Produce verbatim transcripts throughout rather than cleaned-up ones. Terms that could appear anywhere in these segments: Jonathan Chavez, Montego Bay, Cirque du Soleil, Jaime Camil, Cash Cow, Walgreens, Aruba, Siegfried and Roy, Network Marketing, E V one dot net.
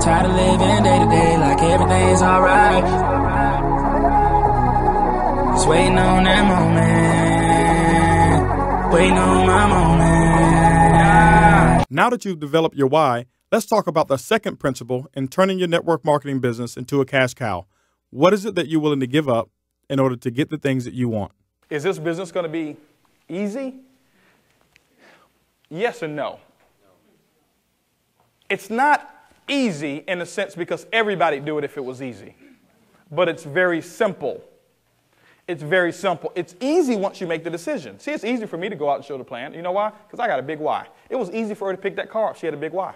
Tired of living day to day like everything's alright. Just waiting on that moment, waiting on my moment. Now that you've developed your why, let's talk about the second principle in turning your network marketing business into a cash cow. What is it that you're willing to give up in order to get the things that you want? Is this business going to be easy? Yes and no. It's not easy in a sense because everybody do it if it was easy. But it's very simple. It's very simple. It's easy once you make the decision. See, it's easy for me to go out and show the plan. You know why? Because I got a big why. It was easy for her to pick that car up. She had a big why.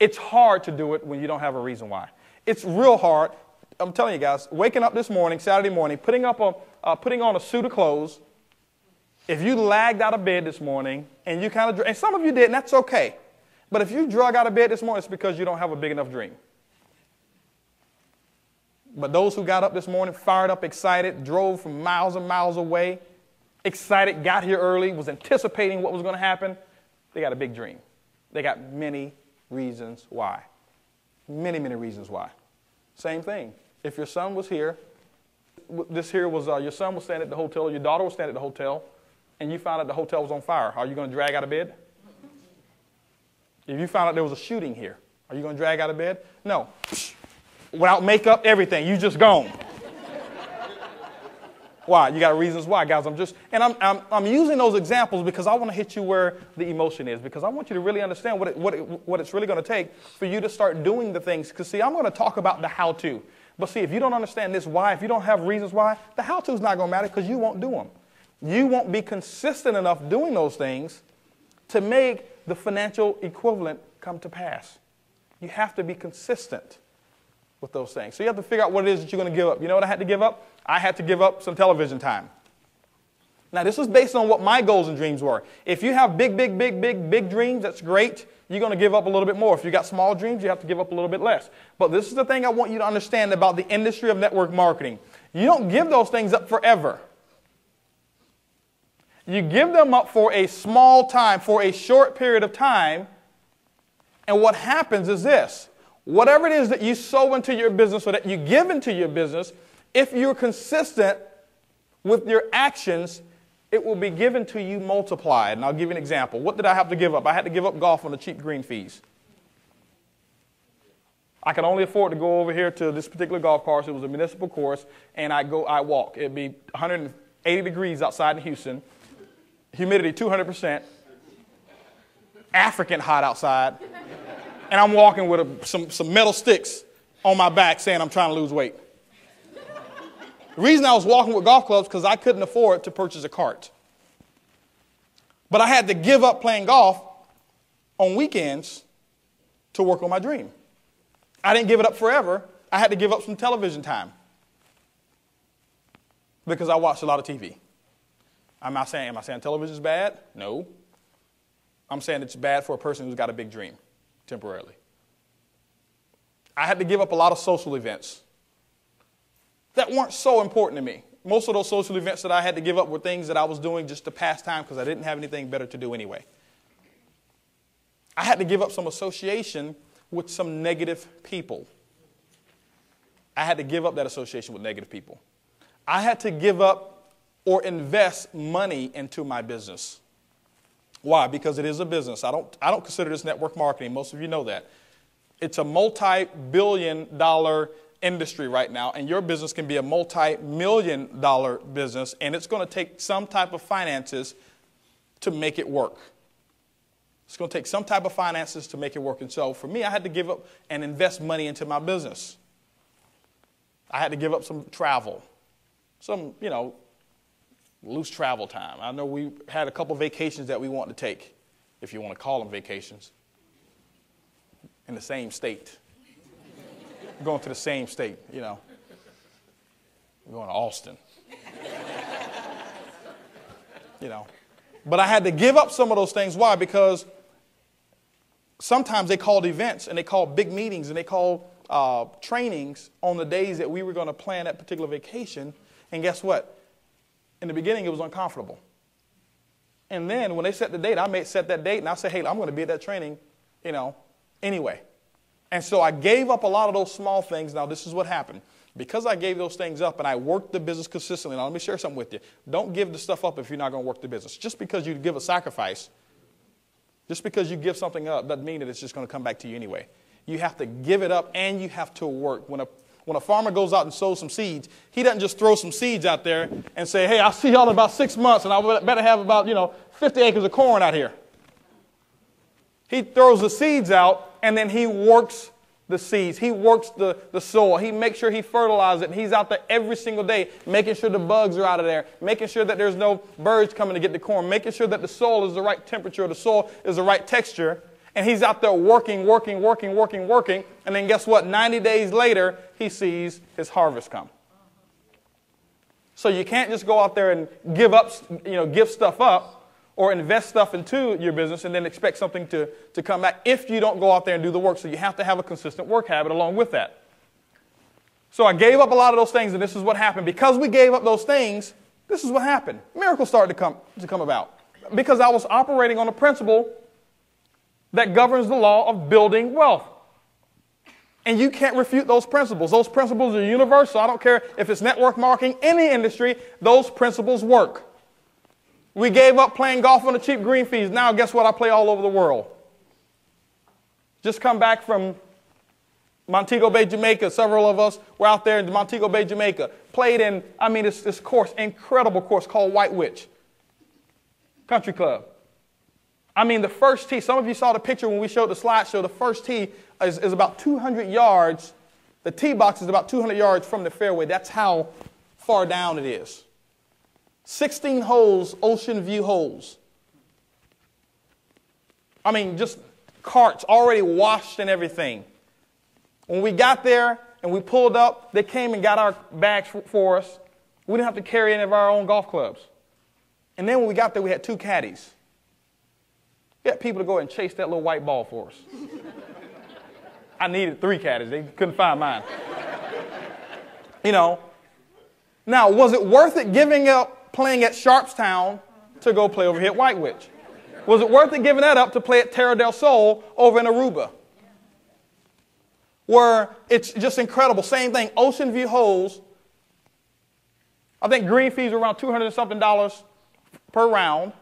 It's hard to do it when you don't have a reason why. It's real hard. I'm telling you guys, waking up this morning, Saturday morning, putting up a, uh, putting on a suit of clothes. If you lagged out of bed this morning and you kind of, and some of you did, and that's okay. But if you drug out of bed this morning, it's because you don't have a big enough dream. But those who got up this morning, fired up, excited, drove from miles and miles away, excited, got here early, was anticipating what was going to happen, they got a big dream. They got many reasons why. Many, many reasons why. Same thing. If your son was here, this here was uh, your son was standing at the hotel, your daughter was standing at the hotel, and you found out the hotel was on fire, are you going to drag out of bed? If you found out there was a shooting here, are you going to drag out of bed? No. Without makeup, everything, you just gone. Why? You got reasons why, guys. I'm just, and I'm, I'm, I'm using those examples because I want to hit you where the emotion is, because I want you to really understand what, it, what, it, what it's really going to take for you to start doing the things. Because, see, I'm going to talk about the how-to. But, see, if you don't understand this why, if you don't have reasons why, the how-to is not going to matter because you won't do them. You won't be consistent enough doing those things to make the financial equivalent come to pass. You have to be consistent with those things. So you have to figure out what it is that you're going to give up. You know what I had to give up? I had to give up some television time. Now, this was based on what my goals and dreams were. If you have big, big, big, big, big dreams, that's great. You're going to give up a little bit more. If you got small dreams, you have to give up a little bit less. But this is the thing I want you to understand about the industry of network marketing. You don't give those things up forever. You give them up for a small time, for a short period of time, and what happens is this. Whatever it is that you sow into your business or that you give into your business, if you're consistent with your actions, it will be given to you multiplied. And I'll give you an example. What did I have to give up? I had to give up golf on the cheap green fees. I could only afford to go over here to this particular golf course. It was a municipal course, and I go, I walk. It'd be one hundred eighty degrees outside in Houston. Humidity two hundred percent, African hot outside, and I'm walking with a, some, some metal sticks on my back saying I'm trying to lose weight. The reason I was walking with golf clubs because I couldn't afford to purchase a cart. But I had to give up playing golf on weekends to work on my dream. I didn't give it up forever. I had to give up some television time because I watched a lot of T V. I'm not saying, am I saying television is bad? No. I'm saying it's bad for a person who's got a big dream, temporarily. I had to give up a lot of social events that weren't so important to me. Most of those social events that I had to give up were things that I was doing just to pass time because I didn't have anything better to do anyway. I had to give up some association with some negative people. I had to give up that association with negative people. I had to give up or invest money into my business. Why? Because it is a business. I don't, I don't consider this network marketing. Most of you know that. It's a multi-billion dollar industry right now, and your business can be a multi-million dollar business, and it's going to take some type of finances to make it work. It's going to take some type of finances to make it work. And so for me, I had to give up and invest money into my business. I had to give up some travel, some, you know, loose travel time. I know we had a couple vacations that we wanted to take, if you want to call them vacations, in the same state. Going to the same state, you know. We're going to Austin. You know. But I had to give up some of those things. Why? Because sometimes they called events and they called big meetings and they called uh, trainings on the days that we were going to plan that particular vacation. And guess what? In the beginning, it was uncomfortable. And then when they set the date, I may set that date, and I say, hey, I'm going to be at that training, you know, anyway. And so I gave up a lot of those small things. Now, this is what happened. Because I gave those things up and I worked the business consistently. Now, let me share something with you. Don't give the stuff up if you're not going to work the business. Just because you give a sacrifice, just because you give something up, doesn't mean that it's just going to come back to you anyway. You have to give it up and you have to work. When a, when a farmer goes out and sows some seeds, he doesn't just throw some seeds out there and say, hey, I'll see y'all in about six months and I better have about, you know, fifty acres of corn out here. He throws the seeds out and then he works the seeds. He works the, the soil. He makes sure he fertilizes it. And he's out there every single day making sure the bugs are out of there, making sure that there's no birds coming to get the corn, making sure that the soil is the right temperature, the soil is the right texture. And he's out there working, working, working, working, working. And then guess what? ninety days later, he sees his harvest come. So you can't just go out there and give up, you know, give stuff up or invest stuff into your business and then expect something to, to come back if you don't go out there and do the work. So you have to have a consistent work habit along with that. So I gave up a lot of those things, and this is what happened. Because we gave up those things, this is what happened. Miracles started to come, to come about because I was operating on a principle that governs the law of building wealth. And you can't refute those principles. Those principles are universal. I don't care if it's network marketing, any industry, those principles work. We gave up playing golf on the cheap green fees. Now guess what? I play all over the world. Just come back from Montego Bay, Jamaica. Several of us were out there in Montego Bay, Jamaica. Played in, I mean, it's this course, incredible course called White Witch Country Club. I mean, the first tee, some of you saw the picture when we showed the slideshow, the first tee is, is about two hundred yards. The tee box is about two hundred yards from the fairway. That's how far down it is. sixteen holes, ocean view holes. I mean, just carts already washed and everything. When we got there and we pulled up, they came and got our bags for, for us. We didn't have to carry any of our own golf clubs. And then when we got there, we had two caddies. Get people to go and chase that little white ball for us. I needed three caddies. They couldn't find mine. You know. Now, was it worth it giving up playing at Sharpstown to go play over here at White Witch? Was it worth it giving that up to play at Terra del Sol over in Aruba? Where it's just incredible. Same thing. Ocean View holes. I think green fees were around two hundred and something dollars per round.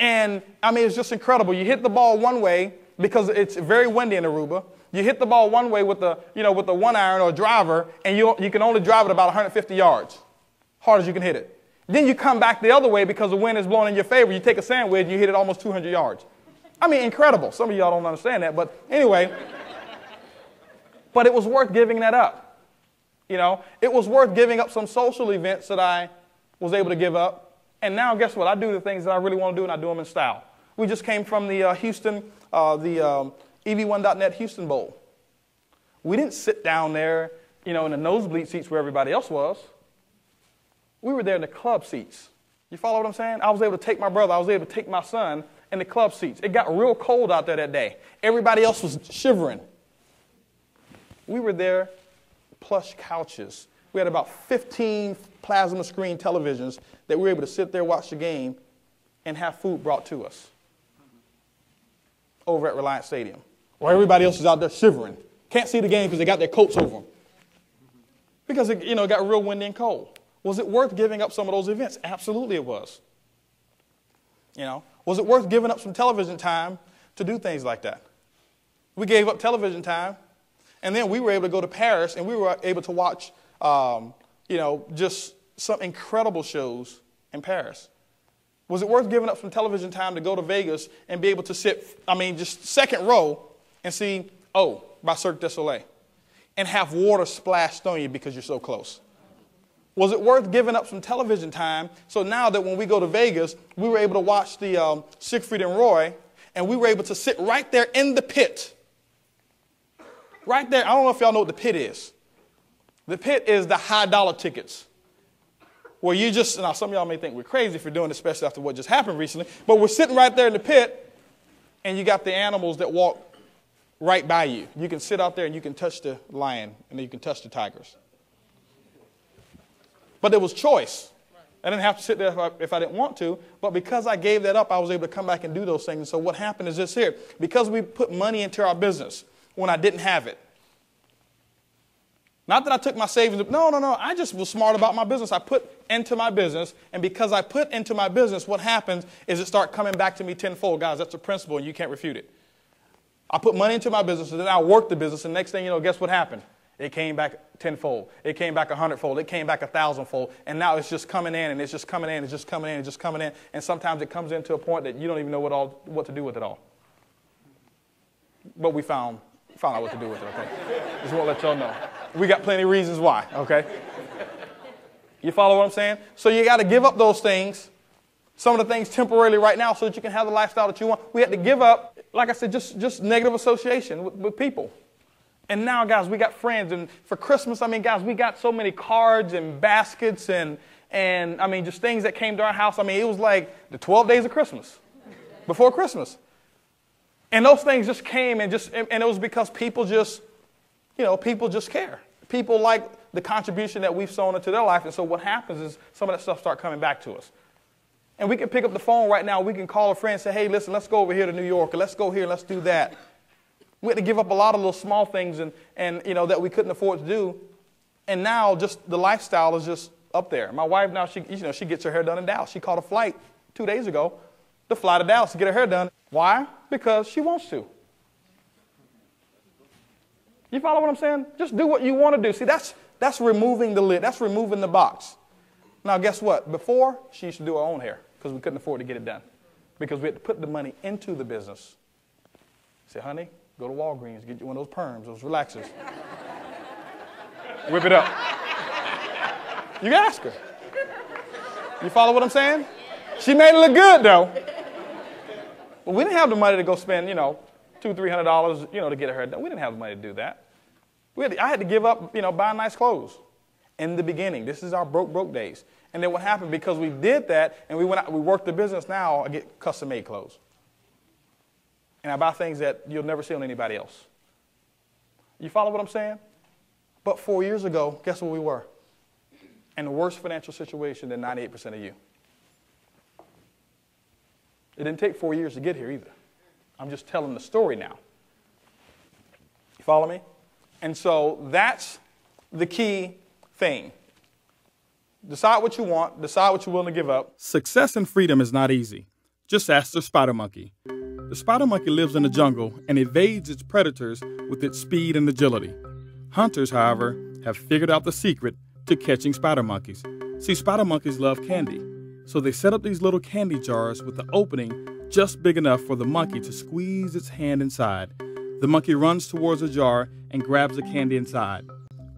And, I mean, it's just incredible. You hit the ball one way because it's very windy in Aruba. You hit the ball one way with the, you know, with the one iron or driver, and you, you can only drive it about one hundred fifty yards, hard as you can hit it. Then you come back the other way because the wind is blowing in your favor. You take a sandwich and you hit it almost two hundred yards. I mean, incredible. Some of y'all don't understand that, but anyway. But it was worth giving that up. You know, it was worth giving up some social events that I was able to give up. And now, guess what? I do the things that I really want to do, and I do them in style. We just came from the uh, Houston, uh, the um, E V one dot net Houston Bowl. We didn't sit down there, you know, in the nosebleed seats where everybody else was. We were there in the club seats. You follow what I'm saying? I was able to take my brother. I was able to take my son in the club seats. It got real cold out there that day. Everybody else was shivering. We were there, plush couches. We had about fifteen plasma screen televisions that we were able to sit there, watch the game, and have food brought to us over at Reliance Stadium, where everybody else is out there shivering. Can't see the game because they got their coats over them. Because it, you know, it got real windy and cold. Was it worth giving up some of those events? Absolutely it was. You know, was it worth giving up some television time to do things like that? We gave up television time, and then we were able to go to Paris, and we were able to watch Um, you know, just some incredible shows in Paris. Was it worth giving up some television time to go to Vegas and be able to sit, I mean, just second row and see, oh, by Cirque du Soleil, and have water splashed on you because you're so close? Was it worth giving up some television time so now that when we go to Vegas, we were able to watch the um, Siegfried and Roy, and we were able to sit right there in the pit. Right there. I don't know if y'all know what the pit is. The pit is the high-dollar tickets where you just, now some of y'all may think we're crazy if you're doing this, especially after what just happened recently, but we're sitting right there in the pit, and you got the animals that walk right by you. You can sit out there, and you can touch the lion, and then you can touch the tigers. But there was choice. I didn't have to sit there if I, if I didn't want to, but because I gave that up, I was able to come back and do those things. And so what happened is this here. Because we put money into our business, when I didn't have it. Not that I took my savings. No, no, no. I just was smart about my business. I put into my business. And because I put into my business, what happens is it starts coming back to me tenfold. Guys, that's a principle and you can't refute it. I put money into my business and then I worked the business. And next thing you know, guess what happened? It came back tenfold. It came back a hundredfold. It came back a thousandfold. And now it's just coming in and it's just coming in and it's just coming in and just coming in. And sometimes it comes into a point that you don't even know what, all, what to do with it all. But we found, found out what to do with it, okay? Just want to let y'all know. We got plenty of reasons why, okay? You follow what I'm saying? So you got to give up those things, some of the things temporarily right now so that you can have the lifestyle that you want. We had to give up, like I said, just, just negative association with, with people. And now, guys, we got friends. And for Christmas, I mean, guys, we got so many cards and baskets and, and I mean, just things that came to our house. I mean, it was like the twelve days of Christmas, before Christmas. And those things just came and just, and, and it was because people just, you know, people just care. People like the contribution that we've sown into their life. And so what happens is some of that stuff starts coming back to us. And we can pick up the phone right now. We can call a friend and say, hey, listen, let's go over here to New York. Or let's go here and let's do that. We had to give up a lot of little small things and, and, you know, that we couldn't afford to do. And now just the lifestyle is just up there. My wife now, she, you know, she gets her hair done in Dallas. She caught a flight two days ago to fly to Dallas to get her hair done. Why? Because she wants to. You follow what I'm saying? Just do what you want to do. See, that's, that's removing the lid. That's removing the box. Now, guess what? Before, she used to do her own hair because we couldn't afford to get it done because we had to put the money into the business. Say, honey, go to Walgreens, get you one of those perms, those relaxers. Whip it up. You can ask her. You follow what I'm saying? She made it look good, though. But we didn't have the money to go spend, you know, two, three hundred dollars, you know, to get her hair done. We didn't have the money to do that. We had to, I had to give up, you know, buying nice clothes in the beginning. This is our broke, broke days. And then what happened, because we did that and we went out, we worked the business, now I get custom-made clothes. And I buy things that you'll never see on anybody else. You follow what I'm saying? But four years ago, guess what we were? In the worst financial situation than ninety-eight percent of you. It didn't take four years to get here either. I'm just telling the story now. You follow me? And so that's the key thing. Decide what you want. Decide what you're willing to give up. Success and freedom is not easy. Just ask the spider monkey. The spider monkey lives in the jungle and evades its predators with its speed and agility. Hunters, however, have figured out the secret to catching spider monkeys. See, spider monkeys love candy, so they set up these little candy jars with the opening just big enough for the monkey to squeeze its hand inside. The monkey runs towards the jar and grabs the candy inside.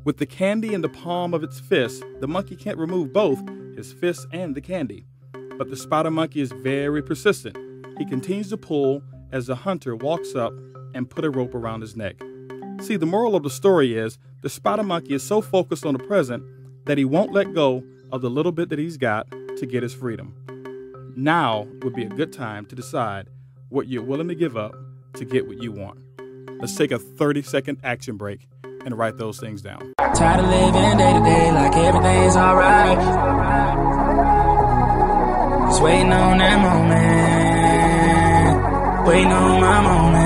With the candy in the palm of its fist, the monkey can't remove both his fist and the candy. But the spider monkey is very persistent. He continues to pull as the hunter walks up and put a rope around his neck. See, the moral of the story is the spider monkey is so focused on the present that he won't let go of the little bit that he's got to get his freedom. Now would be a good time to decide what you're willing to give up to get what you want. Let's take a thirty second action break and write those things down. Tired of living day to day like everything's all right. Just waiting on that moment. Waiting on my moment.